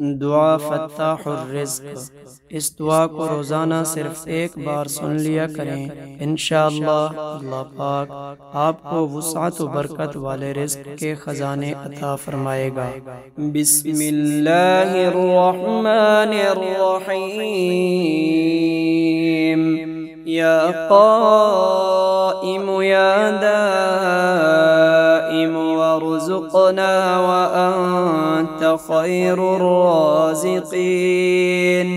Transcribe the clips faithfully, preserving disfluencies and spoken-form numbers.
دعا فتح الرزق، اس دعا کو روزانہ صرف ایک بار سن لیا کریں، انشاءاللہ اللہ پاک آپ کو وسعت و برکت والے رزق کے خزانے عطا فرمائے گا۔ بسم اللہ الرحمن الرحیم، یا قائم یا دائم وارزقنا وأنت خير الرازقين،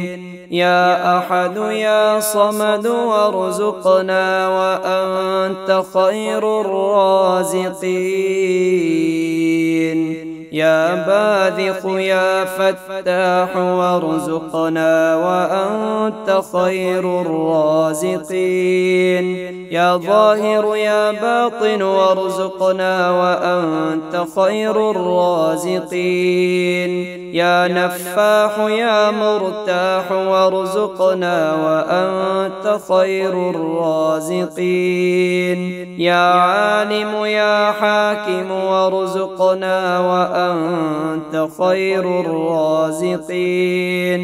يا أحد يا صمد وارزقنا وأنت خير الرازقين، يا باذخ يا فتاح وارزقنا وأنت خير الرازقين، يا ظاهر يا باطن وارزقنا وأنت خير الرازقين، يا نفاح يا مرتاح وارزقنا وأنت خير الرازقين، يا عالم يا حاكم وارزقنا وأنت أنت خير الرازقين،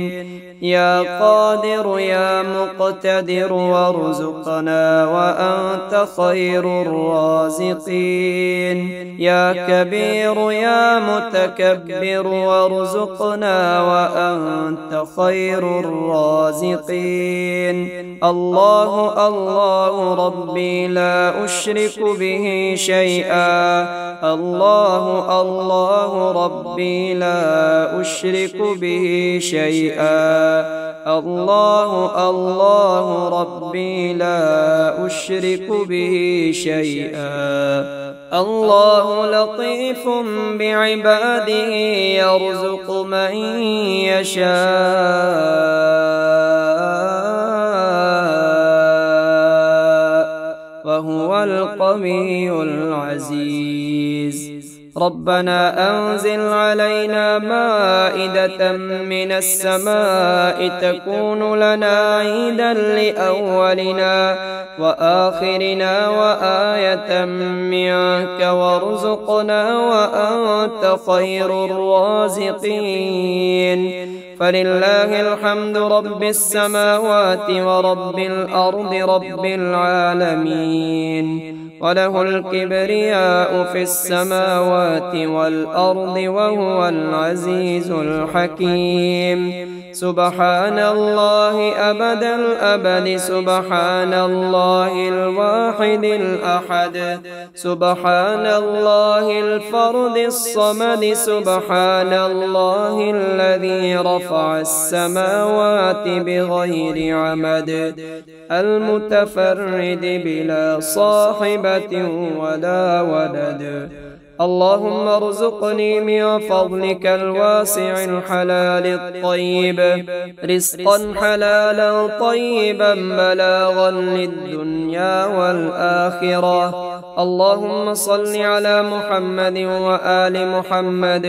يا قادر يا مقتدر وارزقنا وأنت خير الرازقين، يا كبير يا متكبر وارزقنا وأنت خير الرازقين، الله الله ربي لا أشرك به شيئا، الله الله ربي لا أشرك به شيئا، الله الله ربي لا أشرك به شيئا، الله لطيف بعباده يرزق من يشاء وهو القوي العزيز، ربنا أنزل علينا مائدة من السماء تكون لنا عيدا لأولنا وآخرنا وآية منك وارزقنا وأنت خير الرازقين، فلله الحمد رب السماوات ورب الأرض رب العالمين، وله الكبرياء في السماوات والأرض وهو العزيز الحكيم، سبحان الله أبد الأبد، سبحان الله الواحد الأحد، سبحان الله الفرد الصمد، سبحان الله الذي رفع السماوات بغير عمد، المتفرد بلا صاحبة ولا ولد، اللهم ارزقني من فضلك الواسع الحلال الطيب، رزقا حلالا طيبا بلاغا للدنيا والآخرة، اللهم صل على محمد وآل محمد،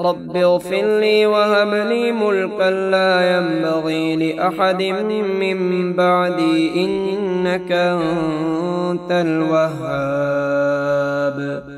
رب اغفر لي وهب لي ملكا لا ينبغي لأحد من بعدي إنك أنت الوهاب.